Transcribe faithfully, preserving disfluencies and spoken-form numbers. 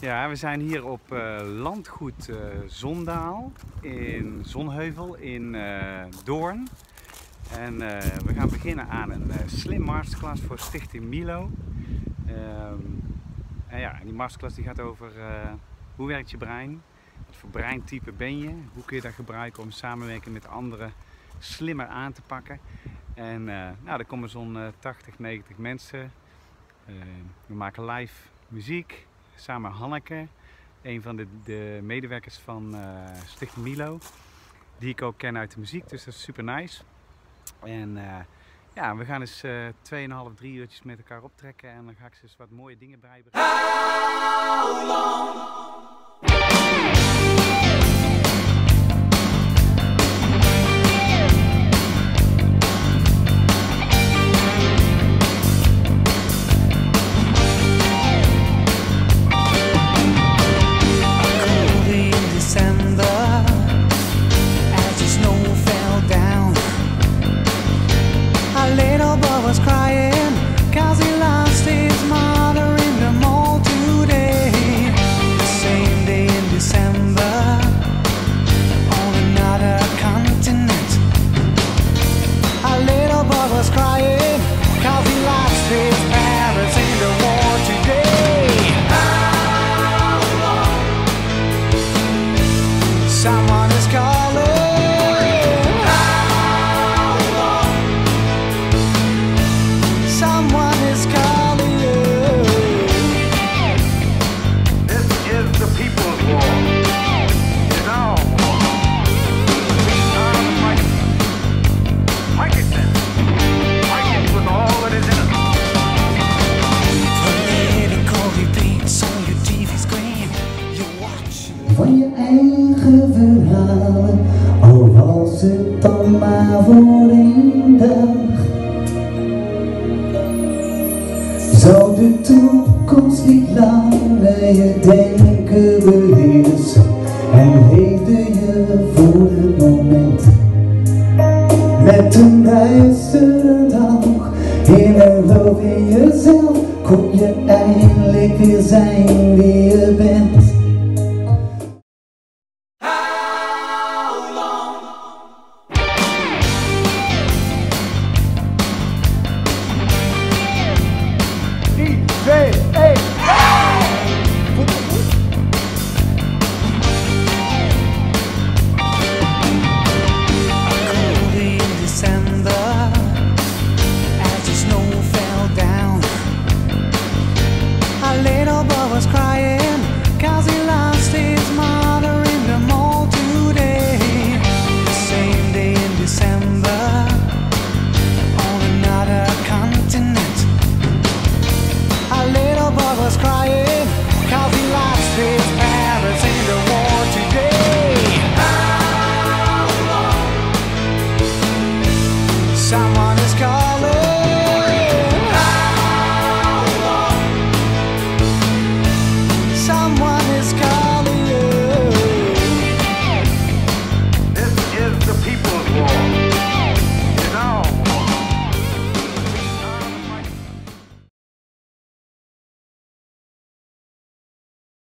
Ja, we zijn hier op uh, Landgoed uh, Zondaal in Zonheuvel in uh, Doorn. En uh, we gaan beginnen aan een uh, slim masterclass voor Stichting Milo. Um, en ja, die masterclass die gaat over uh, hoe werkt je brein, wat voor breintype ben je, hoe kun je dat gebruiken om samenwerking met anderen slimmer aan te pakken. En uh, nou, er komen zo'n uh, tachtig, negentig mensen. Uh, we maken live muziek. Samen Hanneke, een van de, de medewerkers van uh, Stichting Milo, die ik ook ken uit de muziek, dus dat is super nice. En uh, ja, we gaan eens uh, twee en een half, drie uurtjes met elkaar optrekken en dan ga ik ze eens wat mooie dingen bijbrengen. Someone is calling. How long? Someone is calling you. This is the people's war. You know, we are fighting. Fighting them. Fighting with all that is in it. Political debates on your T V screen. You watch. Verhalen, al was het dan maar voor één dag. Zou de toekomst niet lang bij je denken beheersen en leefde je voor het moment met een duistere dag. In geloof in jezelf kon je eindelijk weer zijn wie